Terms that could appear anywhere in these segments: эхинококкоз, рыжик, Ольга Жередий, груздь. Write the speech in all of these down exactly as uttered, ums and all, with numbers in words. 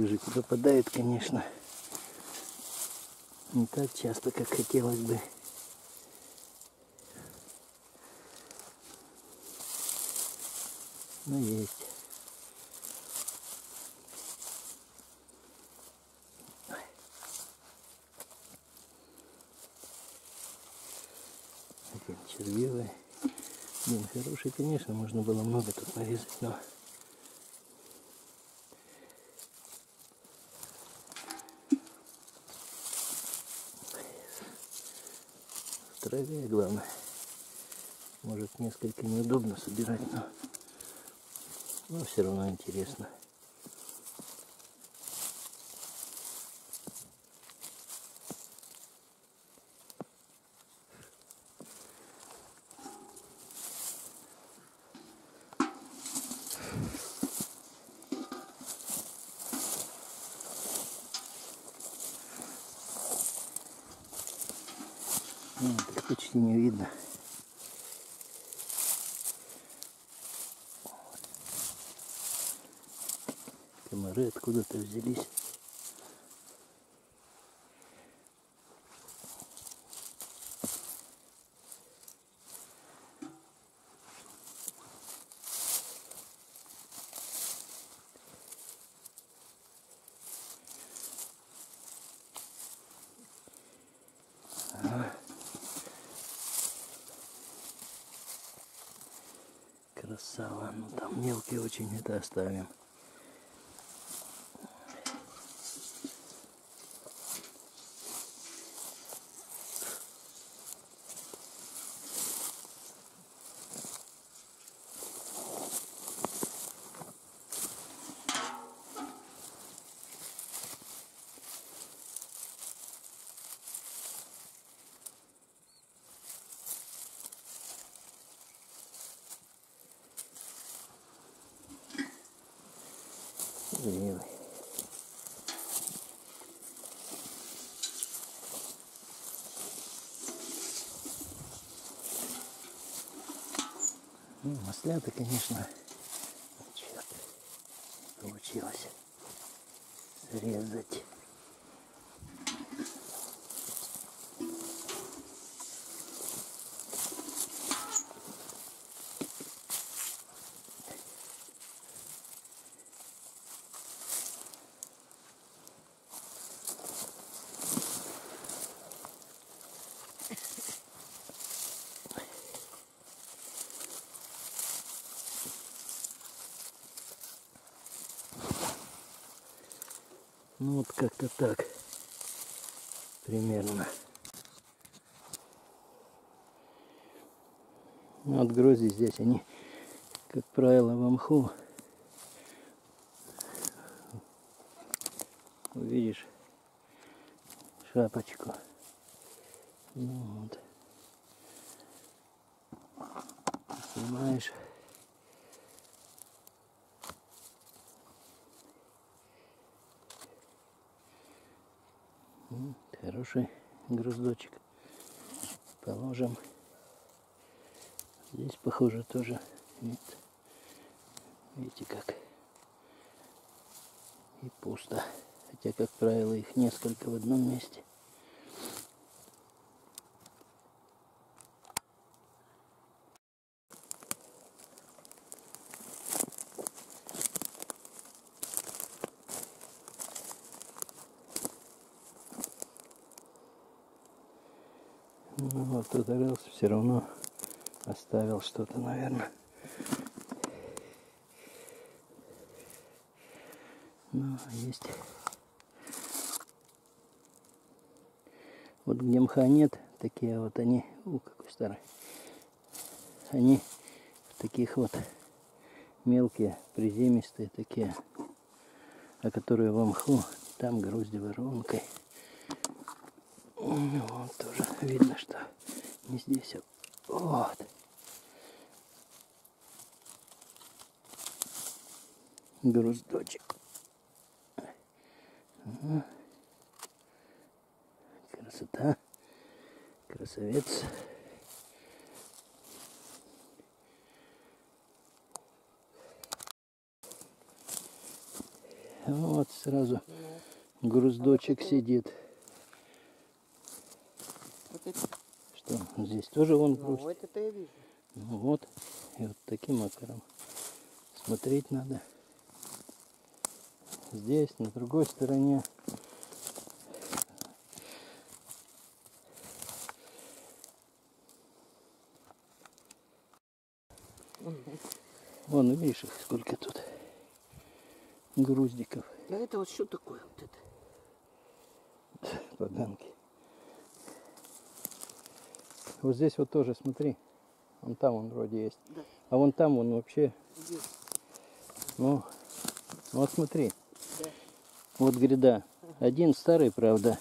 рыжик выпадает, конечно, не так часто, как хотелось бы. Но есть. Один червивый. Блин, хороший, конечно, можно было много тут нарезать, но... В траве, главное. Может, несколько неудобно собирать, но... Но все равно интересно. Ну, так почти не видно. Комары откуда-то взялись. Ага. Красава, ну там мелкие очень, это оставим. Милый. Ну, маслята, конечно, черт, получилось срезать. Ну вот как-то так примерно. Ну, вот грузди здесь они, как правило, в мху. Увидишь шапочку. Ну, вот. Снимаешь. Хороший груздочек. Положим. Здесь, похоже, тоже нет. Видите как? И пусто. Хотя, как правило, их несколько в одном месте. Ну вот, кто догадался, все равно оставил что-то, наверное. Ну, есть. Вот где мха нет, такие вот они, у, какой старый. Они в таких вот мелкие, приземистые такие, а которые во мху, там грузди воронкой. Ну, вот тоже видно, что не здесь, а вот. Груздочек. Ага. Красота. Красавец. Вот сразу груздочек сидит. Что, здесь тоже вон груздь? Вот это я вижу. Ну вот, и вот таким окором смотреть надо. Здесь, на другой стороне. Вон, видишь, их сколько тут груздиков. А это вот что такое? Вот это? Поганки. Вот здесь вот тоже, смотри. Вон там он вроде есть. Да. А вон там он вообще... Здесь. Ну, вот смотри. Да. Вот гряда. Ага. Один старый, правда.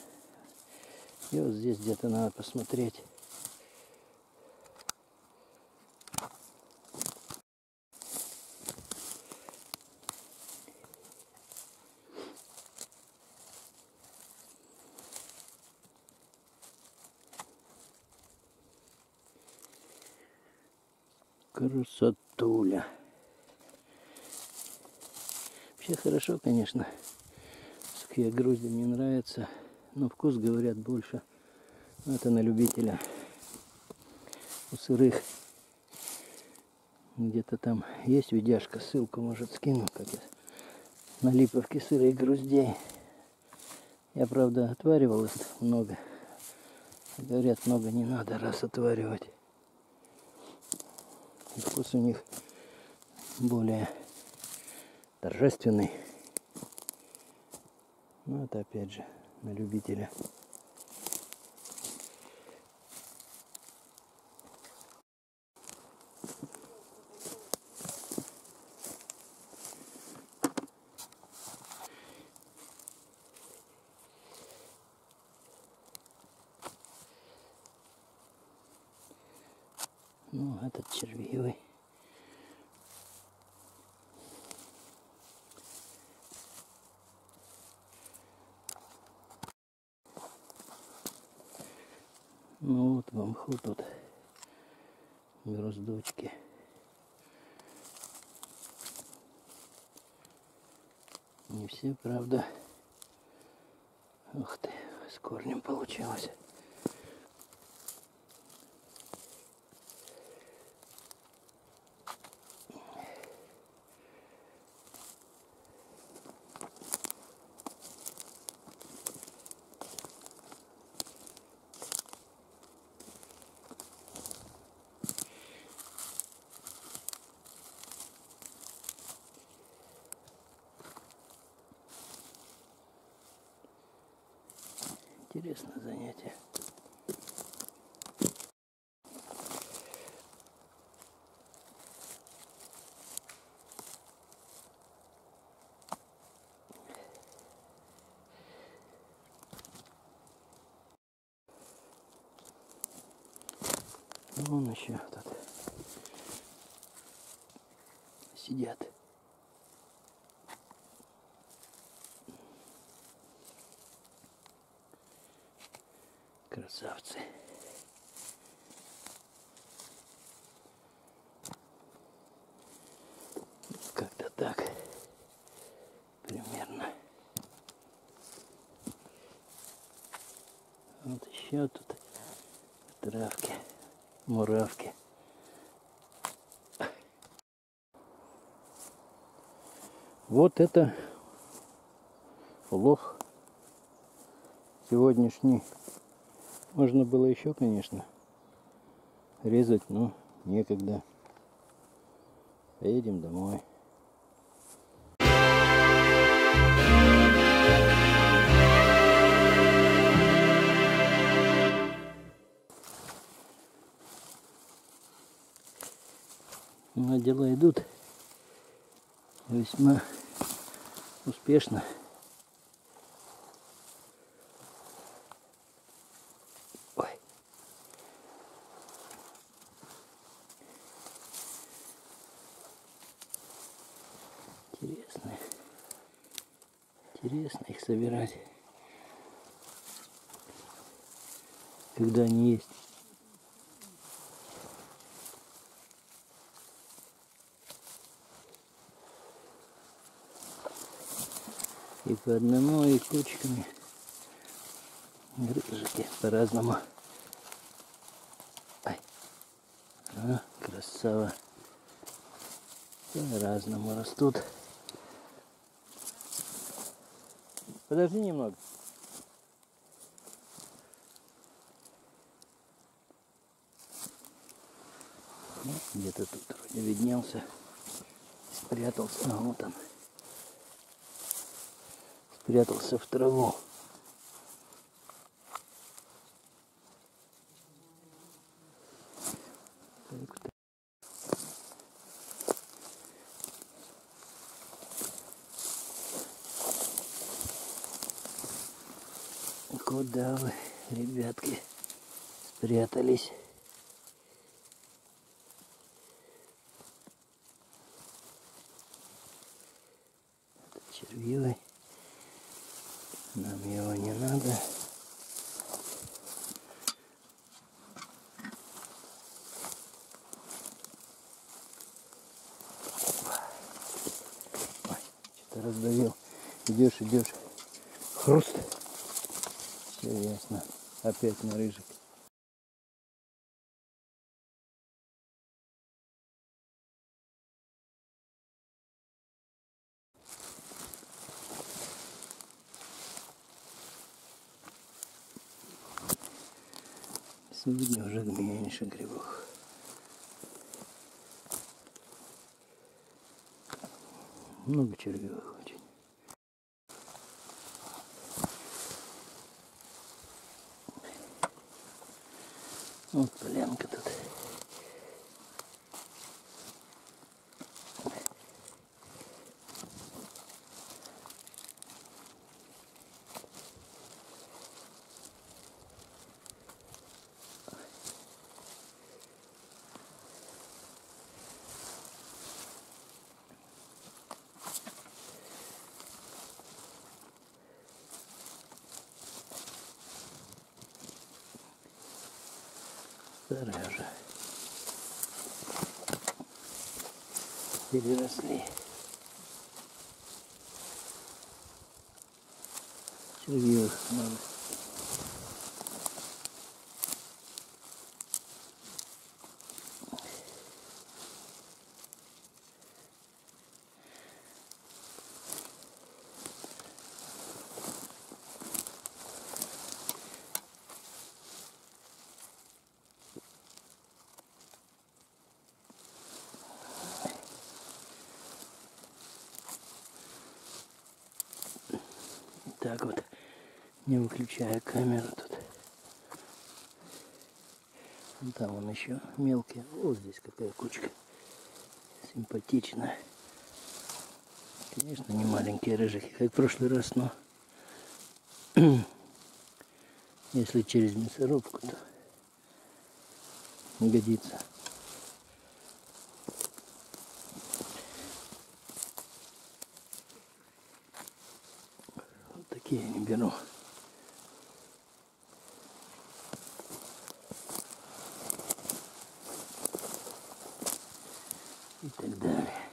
И вот здесь где-то надо посмотреть. Красотуля. Вообще хорошо, конечно. Сухие грузди мне нравятся. Но вкус, говорят, больше. Это на любителя. У сырых. Где-то там есть видяшка. Ссылку, может, скину. Как я... На липовке сырых груздей. Я, правда, отваривал их много. Говорят, много не надо, раз отваривать. И вкус у них более торжественный. Но это опять же на любителя. Ну, этот червивый. Ну вот в мху тут груздочки. Не все, правда. Ух ты, с корнем получилось. Интересное занятие. Вон еще тут сидят. Красавцы. Как-то так примерно. Вот еще тут травки, муравки. Вот это улов сегодняшний. Можно было еще, конечно, резать, но некогда. Поедем домой. Но дела идут весьма успешно. Интересно. Интересно их собирать, когда они есть. И по одному, и кучками. Рыжики по-разному. Ай. А, красава. По-разному растут. Подожди немного. Где-то тут вроде виднелся. Спрятался. А, вот он. Спрятался в траву. Куда вы, ребятки, спрятались? Это червивый. Нам его не надо. Что-то раздавил. Идешь, идешь. Хруст. Все ясно. Опять на рыжик. Сегодня уже меньше грибов. Много червивых очень. Вот полянка тут. Старая уже. Переросли. Червивых много. Так вот, не выключая камеру тут. Вон там он еще мелкий. Вот здесь какая кучка. Симпатично. Конечно, не маленькие рыжики, как в прошлый раз, но если через мясорубку, то не годится. Я не беру.